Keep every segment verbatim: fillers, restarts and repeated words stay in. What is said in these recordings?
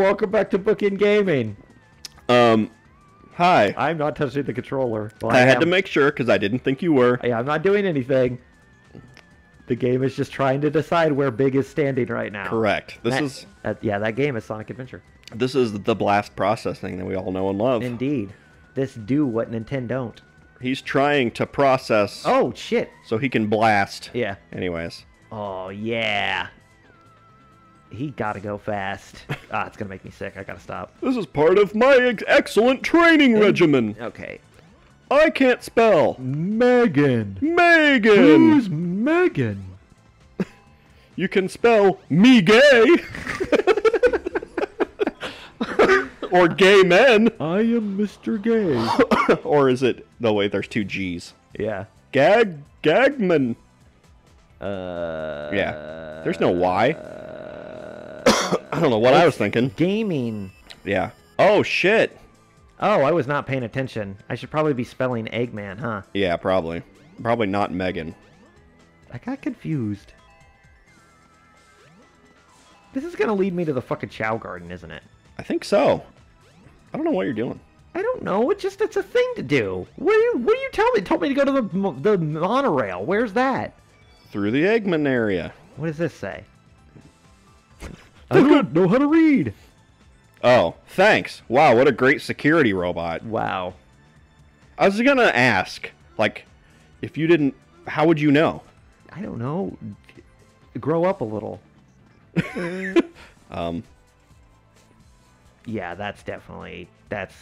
welcome back to Bookend Gaming. Um, hi. I'm not touching the controller. Well, I, I had am. to make sure because I didn't think you were. Yeah, I'm not doing anything. The game is just trying to decide where Big is standing right now. Correct. This that, is. Uh, yeah, that game is Sonic Adventure. This is the blast processing that we all know and love. Indeed. This do what Nintendo don't. He's trying to process. Oh, shit. So he can blast. Yeah. Anyways. Oh, yeah. He got to go fast. Ah, it's going to make me sick. I got to stop. This is part of my ex excellent training and, regimen. Okay. I can't spell. Megan. Megan. Who's Megan? You can spell me gay. Or gay men. I am Mister Gay. Or is it... No, wait, there's two G's. Yeah. Gag... Gagman. Uh... Yeah. There's no Y. Uh, I don't know what I was thinking. Gaming. Yeah. Oh, shit. Oh, I was not paying attention. I should probably be spelling Eggman, huh? Yeah, probably. Probably not Megan. I got confused. This is going to lead me to the fucking Chao Garden, isn't it? I think so. I don't know what you're doing. I don't know. It's just, it's a thing to do. What do you, what do you tell me? Tell me to go to the, the monorail. Where's that? Through the Eggman area. What does this say? I don't know how to read. Oh, thanks. Wow, what a great security robot. Wow. I was going to ask, like, if you didn't, how would you know? I don't know. Grow up a little. um... Yeah, that's definitely that's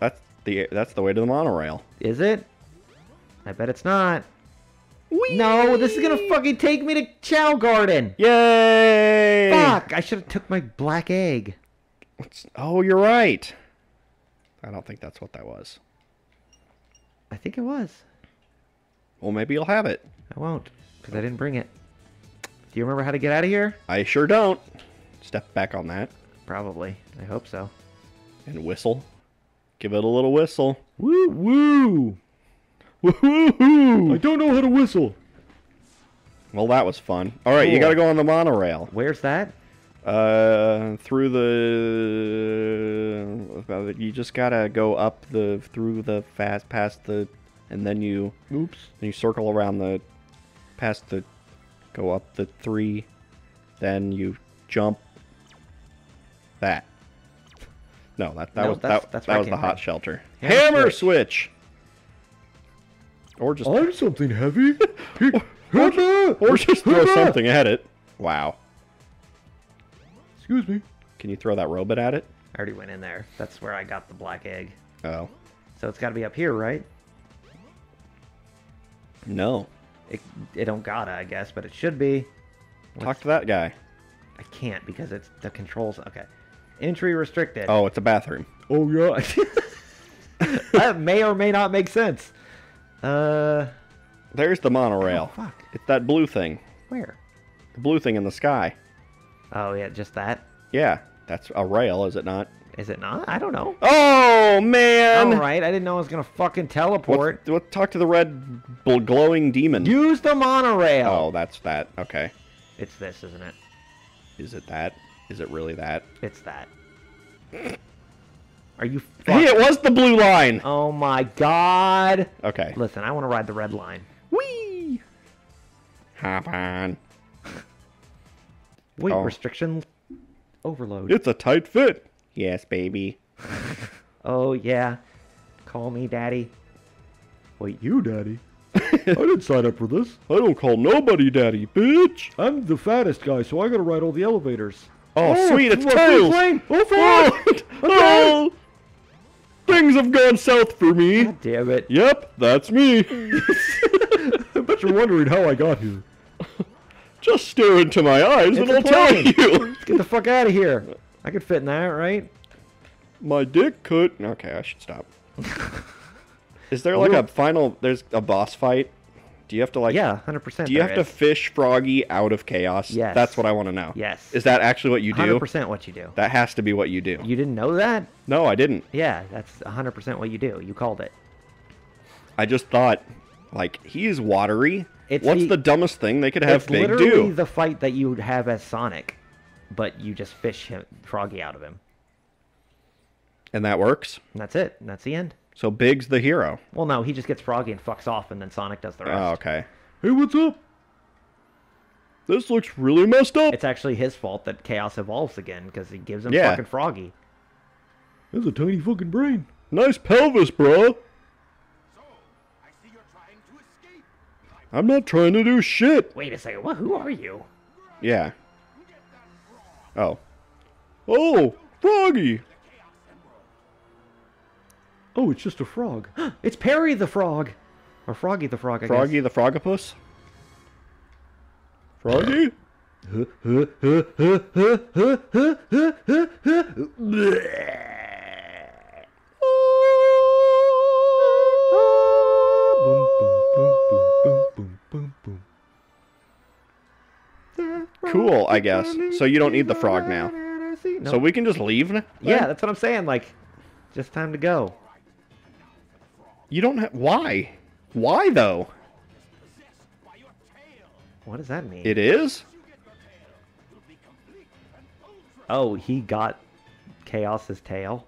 that's the that's the way to the monorail. Is it? I bet it's not. Whee! No, this is gonna fucking take me to Chao Garden. Yay! Fuck! I should have took my black egg. What's, oh, you're right. I don't think that's what that was. I think it was. Well, maybe you'll have it. I won't, because I didn't bring it. Do you remember how to get out of here? I sure don't. Step back on that. Probably. I hope so. And whistle. Give it a little whistle. Woo woo! Woo hoo hoo! I don't know how to whistle. Well, that was fun. All right, cool. You gotta go on the monorail. Where's that? Uh, through the. You just gotta go up the through the fast past the, and then you. Oops. Then you circle around the, past the, go up the three, then you jump. That. No, that that no, was that's, that, that's that was the hot from. shelter. Hammer, Hammer switch. switch. Or just I'm something heavy. or, or, just, or just throw something at it. Wow. Excuse me. Can you throw that robot at it? I already went in there. That's where I got the black egg. Oh. So it's got to be up here, right? No. It it don't gotta, I guess, but it should be. Talk Let's... to that guy. I can't because it's the controls. Okay. Entry restricted. Oh, it's a bathroom. Oh, yeah. That may or may not make sense. Uh, There's the monorail. Oh, fuck. It's that blue thing. Where? The blue thing in the sky. Oh, yeah, just that? Yeah. That's a rail, is it not? Is it not? I don't know. Oh, man. All right. I didn't know I was going to fucking teleport. What, what, talk to the red glowing demon. Use the monorail. Oh, that's that. Okay. It's this, isn't it? Is it that? Is it really that? It's that. Are you fucking... Hey, it was the blue line! Oh my god! Okay. Listen, I want to ride the red line. Whee! Hop on. Wait, oh. Restriction overload. It's a tight fit. Yes, baby. Oh, yeah. Call me daddy. Wait, you daddy? I didn't sign up for this. I don't call nobody daddy, bitch. I'm the fattest guy, so I gotta ride all the elevators. Oh, oh sweet, it's Tails. Oh, oh, okay. Oh, things have gone south for me. God damn it. Yep, that's me. I bet you're wondering how I got here. Just stare into my eyes it's and I'll plane. tell you. Let's get the fuck out of here. I could fit in that, right? My dick could. Okay, I should stop. Is there like Ooh. a final, there's a boss fight? Do you have to like... Yeah, one hundred percent. Do you have is. to fish Froggy out of Chaos? Yes. That's what I want to know. Yes. Is that actually what you do? one hundred percent what you do. That has to be what you do. You didn't know that? No, I didn't. Yeah, that's one hundred percent what you do. You called it. I just thought, like, he's watery. It's What's the, the dumbest thing they could have Big do? It's literally the fight that you would have as Sonic, but you just fish him, Froggy out of him. And that works? And that's it. And that's the end. So Big's the hero. Well, no, he just gets Froggy and fucks off, and then Sonic does the rest. Oh, okay. Hey, what's up? This looks really messed up. It's actually his fault that Chaos evolves again, because he gives him yeah. fucking Froggy. That's a tiny fucking brain. Nice pelvis, bro. So, I see you're trying to escape. I'm not trying to do shit. Wait a second. What? Who are you? Yeah. Oh. Oh, Froggy. Oh, it's just a frog. It's Perry the Frog. Or Froggy the Frog, I Froggy guess. Froggy the Frogopus? Froggy? Cool, I guess. So you don't need the frog now. Nope. So we can just leave now? Yeah, that's what I'm saying. Like, just time to go. You don't have... Why? Why, though? What does that mean? It is? Oh, he got Chaos's tail.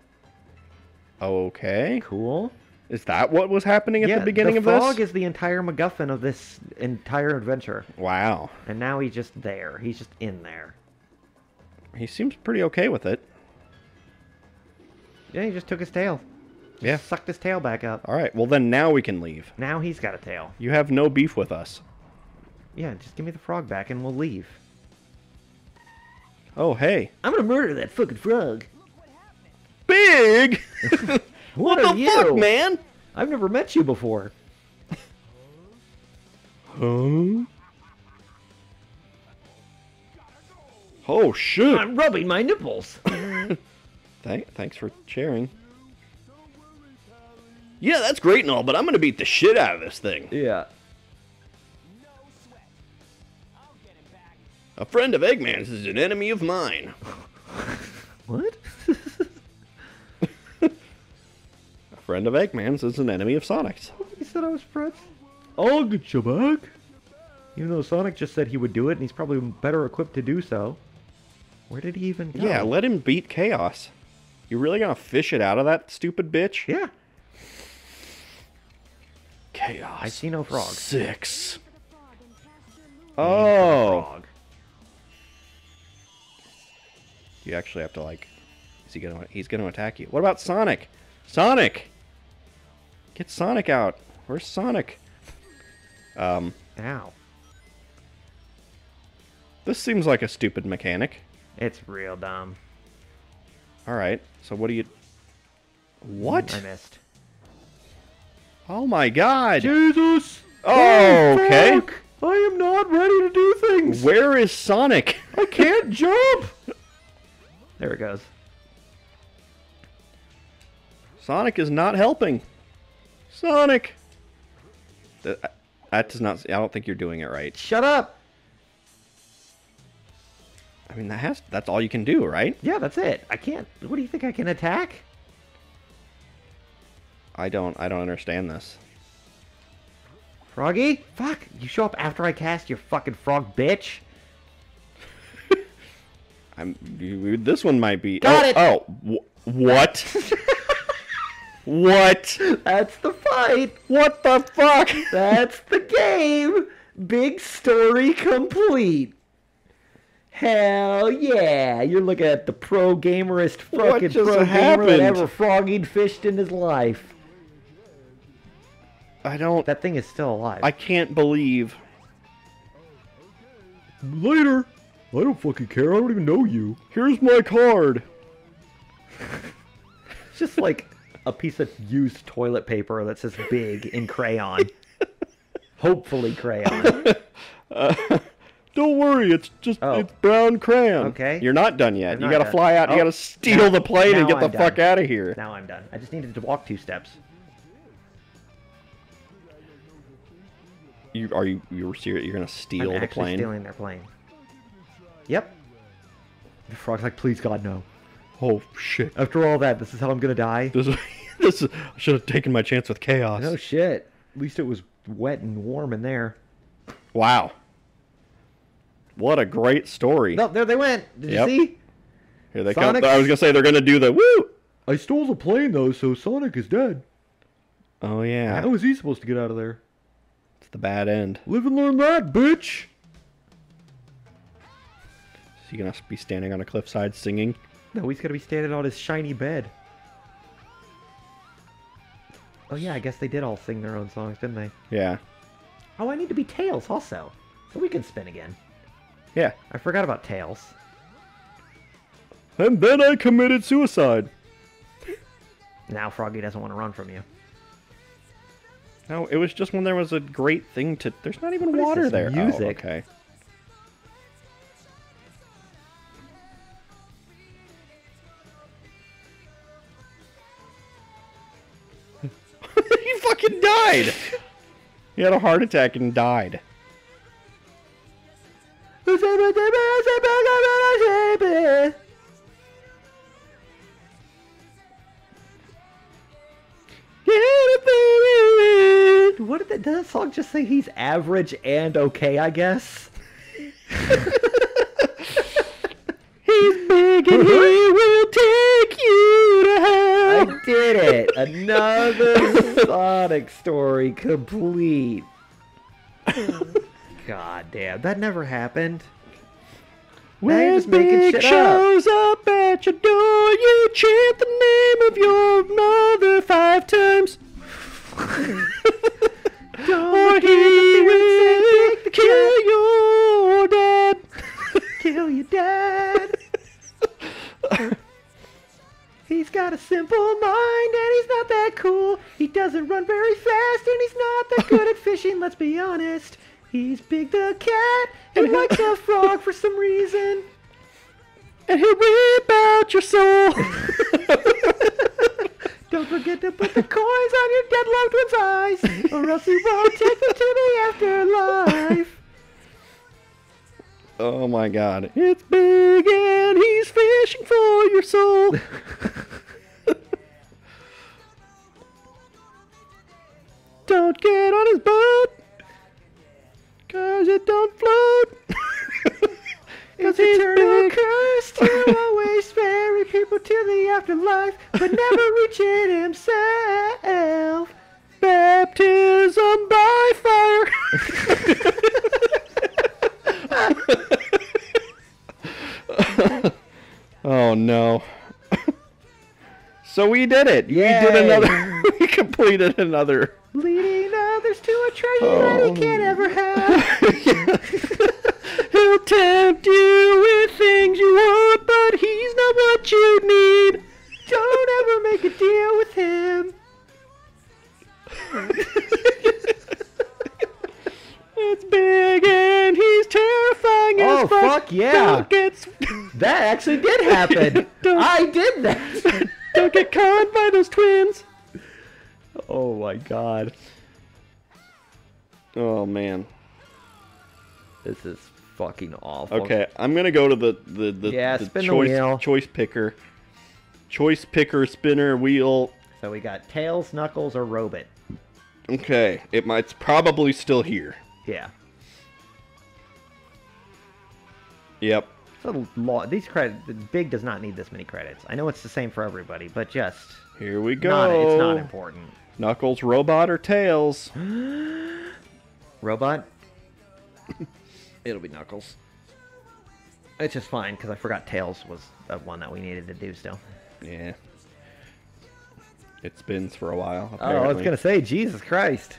Okay. Cool. Is that what was happening at yeah, the beginning the of this? The frog is the entire MacGuffin of this entire adventure. Wow. And now he's just there. He's just in there. He seems pretty okay with it. Yeah, he just took his tail. Yeah. Sucked his tail back up. All right. Well, then now we can leave. Now he's got a tail. You have no beef with us. Yeah, just give me the frog back and we'll leave. Oh, hey. I'm going to murder that fucking frog. Big! What, what the you? fuck, man? I've never met you before. Huh? Oh, shit. I'm rubbing my nipples. Th thanks for sharing. Yeah, that's great and all, but I'm going to beat the shit out of this thing. Yeah. A friend of Eggman's is an enemy of mine. What? A friend of Eggman's is an enemy of Sonic's. He said I was friends. I'll get you back. Even though Sonic just said he would do it, and he's probably better equipped to do so. Where did he even go? Yeah, let him beat Chaos. You really gonna fish it out of that stupid bitch? Yeah. Chaos. I see no frogs. Six. Oh. Frog. You actually have to, like, is he gonna? He's gonna attack you. What about Sonic? Sonic, get Sonic out. Where's Sonic? Um. Ow. This seems like a stupid mechanic. It's real dumb. All right. So what do you? What? I missed. Oh my God! Jesus! Oh, okay. Fuck. I am not ready to do things. Where is Sonic? I can't jump. There it goes. Sonic is not helping. Sonic! That, that does not... I don't think you're doing it right. Shut up! I mean, that has... That's all you can do, right? Yeah, that's it. I can't... What do you think I can attack? I don't... I don't understand this. Froggy? Fuck! You show up after I cast your fucking frog, bitch! I'm, this one might be... Got oh, it! Oh, wh what? What? That's the fight. What the fuck? That's the game. Big story complete. Hell yeah. You're looking at the pro-gamerist fucking pro-gamer that ever froggied fished in his life. I don't... That thing is still alive. I can't believe... Later. I don't fucking care. I don't even know you. Here's my card. It's just like a piece of used toilet paper that says "Big" in crayon. Hopefully crayon. Uh, don't worry. It's just oh. it's brown crayon. Okay. You're not done yet. I'm you got to fly out. Oh. You got to steal now, the plane and get I'm the done. fuck out of here. Now I'm done. I just needed to walk two steps. You are you you're serious? You're gonna steal I'm the plane? Stealing their plane. Yep. The frog's like, please God, no. Oh, shit. After all that, this is how I'm going to die? This is, this is, I should have taken my chance with Chaos. No shit. At least it was wet and warm in there. Wow. What a great story. No, there they went. Did yep. you see? Here they Sonic? come. I was going to say they're going to do the woo. I stole the plane, though, so Sonic is dead. Oh, yeah. How is he supposed to get out of there? It's the bad end. Live and learn that, bitch! Is he gonna be standing on a cliffside singing? No, he's gonna be standing on his shiny bed. Oh, yeah, I guess they did all sing their own songs, didn't they? Yeah. Oh, I need to be Tails also, so we can spin again. Yeah. I forgot about Tails. And then I committed suicide. Now Froggy doesn't want to run from you. No, it was just when there was a great thing to... There's not even what water is this there. Music. Oh, okay. He fucking died! He had a heart attack and died. What did that, did that song just say? He's average and okay, I guess. He's big and he will take you to hell. I did it. Another Sonic story complete. God damn, that never happened. When Big shows up. up at your door, you chant the name of your mother five times. Don't he will kill, kill your dad. Kill your dad. He's got a simple mind and he's not that cool. He doesn't run very fast and he's not that good at fishing, let's be honest. He's Big the cat, and he likes a frog for some reason. And he'll rip out your soul. Don't forget to put the coins on your dead loved one's eyes, or else he won't take them to the afterlife. Oh my god. It's Big and he's fishing for your soul. Don't get on his boat. Cause it don't float. Cause it's eternal cursed to always ferry people to the afterlife, but never reach it himself. Baptism by fire. Oh no. So we did it. Yay. We did another. We completed another. Leading others to a treasure oh. that he can't ever have. He'll tempt you with things you want, but he's not what you need. Don't ever make a deal with him. It's Big and he's terrifying oh, as fuck. Oh, fuck yeah. Get... That actually did happen. I did that. Don't get caught by those twins. Oh my god. Oh man. This is fucking awful. Okay, I'm gonna go to the, the, the, yeah, the spin choice the wheel. choice picker. Choice picker, spinner, wheel. So we got Tails, Knuckles, or Robot. Okay. It might it's probably still here. Yeah. Yep. So these credit Big does not need this many credits. I know it's the same for everybody, but just here we go. Not, it's not important. Knuckles, Robot, or Tails? Robot? It'll be Knuckles. It's just fine, because I forgot Tails was the one that we needed to do still. Yeah. It spins for a while, apparently. Oh, I was going to say, Jesus Christ.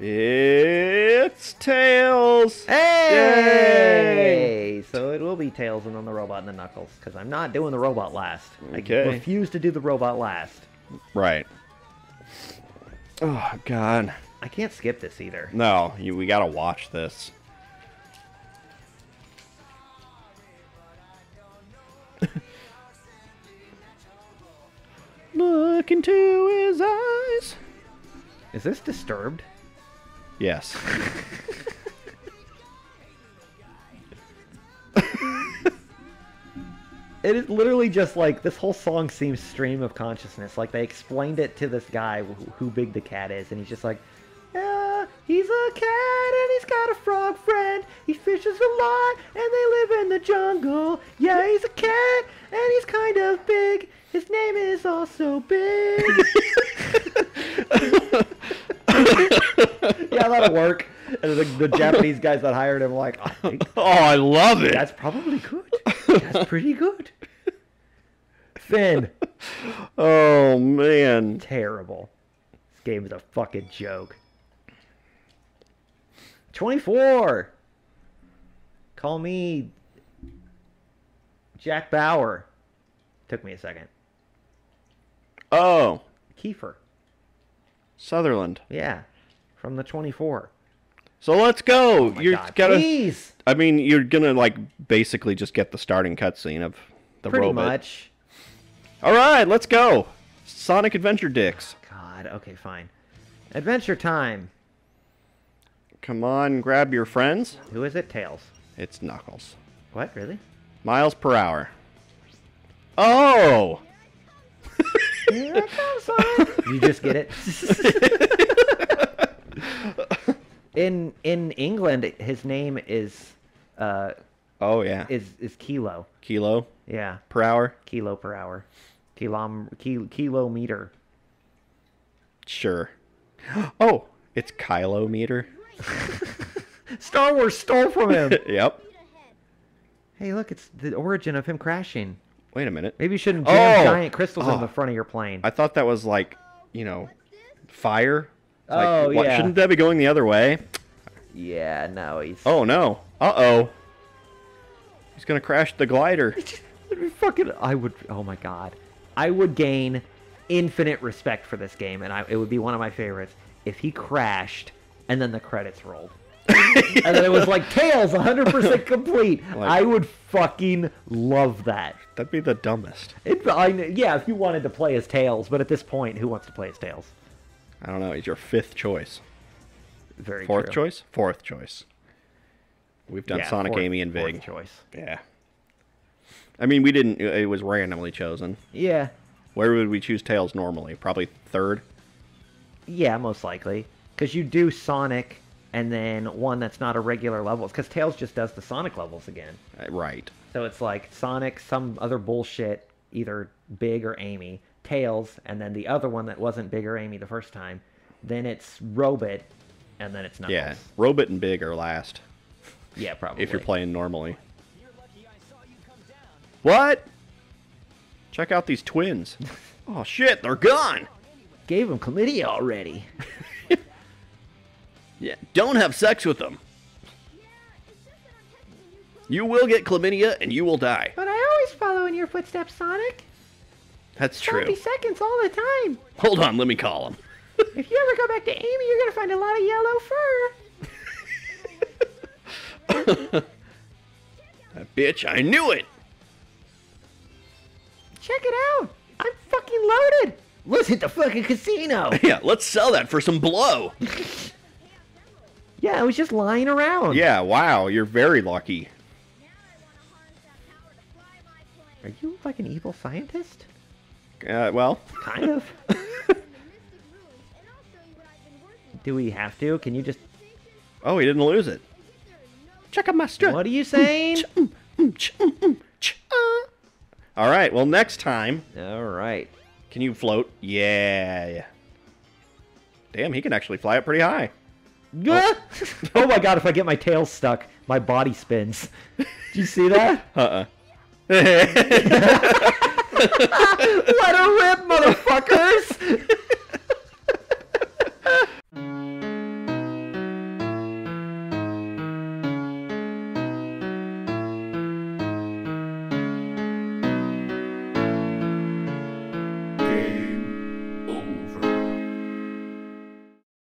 It's Tails! Hey! Yay! So it will be Tails and then the Robot and the Knuckles, because I'm not doing the Robot last. Okay. I refuse to do the Robot last. Right. Oh, God. I can't skip this either. No, you, we gotta watch this. Look into his eyes. Is this Disturbed? Yes. It is literally just like, this whole song seems stream of consciousness. Like, they explained it to this guy who, who Big the Cat is, and he's just like, yeah, he's a cat and he's got a frog friend. He fishes a lot and they live in the jungle. Yeah, he's a cat and he's kind of big. His name is also Big. Yeah, that'll work. And the, the Japanese guys that hired him, like, I think, oh, I love it. That's probably good. That's pretty good. Finn. Oh man. Terrible. This game is a fucking joke. twenty-four. Call me Jack Bauer. Took me a second. Oh. Kiefer. Sutherland. Yeah. From the twenty-four. So let's go. Oh, you gotta. Please. I mean, you're gonna like basically just get the starting cutscene of the Pretty robot. Pretty much. All right, let's go. Sonic Adventure D X. Oh, God. Okay, fine. Adventure time. Come on, grab your friends. Who is it? Tails. It's Knuckles. What? Really? Miles per hour. Oh. Here it comes, Sonic. You just get it. In in England, his name is uh oh yeah is is kilo kilo yeah per hour kilo per hour kilom kilo, kilometer sure oh it's kilometer. Star Wars stole from him. Yep. Hey, look, it's the origin of him crashing. Wait a minute. Maybe you shouldn't jam oh! giant crystals oh. in the front of your plane. I thought that was like, you know, fire. Like, oh, what, yeah. Shouldn't that be going the other way? Yeah, no, he's... Oh, no. Uh-oh. He's gonna crash the glider. Fucking... I would... Oh, my God. I would gain infinite respect for this game, and I, it would be one of my favorites if he crashed, and then the credits rolled. And then it was like, Tails, one hundred percent complete. Like, I would fucking love that. That'd be the dumbest. It, I, yeah, if you wanted to play as Tails, but at this point, who wants to play as Tails? I don't know. He's your fifth choice. Very Fourth true. choice? Fourth choice. We've done yeah, Sonic, fourth, Amy, and Big. Fourth choice. Yeah. I mean, we didn't... It was randomly chosen. Yeah. Where would we choose Tails normally? Probably third? Yeah, most likely. Because you do Sonic and then one that's not a regular level. Because Tails just does the Sonic levels again. Right. So it's like Sonic, some other bullshit, either Big or Amy... Tails, and then the other one that wasn't Big or Amy the first time. Then it's Robot, and then it's Knuckles. Yeah, Robot and Big are last. Yeah, probably. If you're playing normally. You're lucky I saw you come down. What? Check out these twins. Oh, shit, they're gone. Gave them chlamydia already. Yeah, don't have sex with them. You will get chlamydia, and you will die. But I always follow in your footsteps, Sonic. That's true. thirty seconds all the time. Hold on, let me call him. If you ever go back to Amy, you're going to find a lot of yellow fur. That bitch, I knew it. Check it out. I'm fucking loaded. Let's hit the fucking casino. Yeah, let's sell that for some blow. Yeah, I was just lying around. Yeah, wow, you're very lucky. Are you like an evil scientist? Uh, well, kind of. Do we have to? Can you just? Oh, he didn't lose it. Check out my strut. What are you saying? All right. Well, next time. All right. Can you float? Yeah. Damn, he can actually fly up pretty high. Oh. Oh my God! If I get my tail stuck, my body spins. Do you see that? Uh uh. Let her rip, motherfuckers!